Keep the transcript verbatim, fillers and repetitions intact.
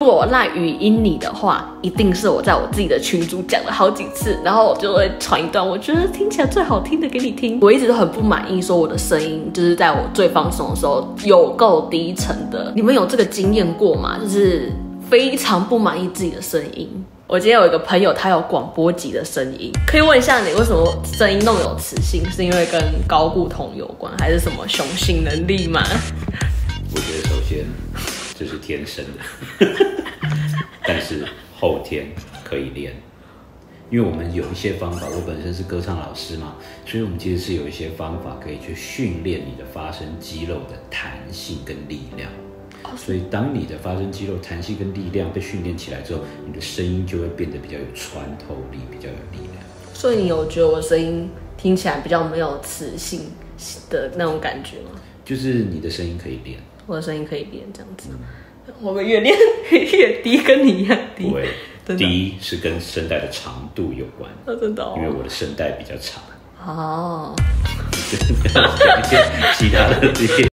如果我赖语音你的话，一定是我在我自己的群组讲了好几次，然后我就会传一段我觉得听起来最好听的给你听。我一直都很不满意，说我的声音就是在我最放松的时候有够低沉的。你们有这个经验过吗？就是非常不满意自己的声音。我今天有一个朋友，他有广播级的声音，可以问一下你为什么声音那么有磁性？是因为跟高固酮有关，还是什么雄性能力吗？我觉得首先。 这是天生的，但是后天可以练，因为我们有一些方法。我本身是歌唱老师嘛，所以我们其实是有一些方法可以去训练你的发声肌肉的弹性跟力量。所以当你的发声肌肉弹性跟力量被训练起来之后，你的声音就会变得比较有穿透力，比较有力量。所以你有觉得我声音听起来比较没有磁性的那种感觉吗？就是你的声音可以练。 我的声音可以练这样子，嗯、我会越练越低，跟你一样低。对，低是跟声带的长度有关。哦、真的、哦，因为我的声带比较长。哦，其他的。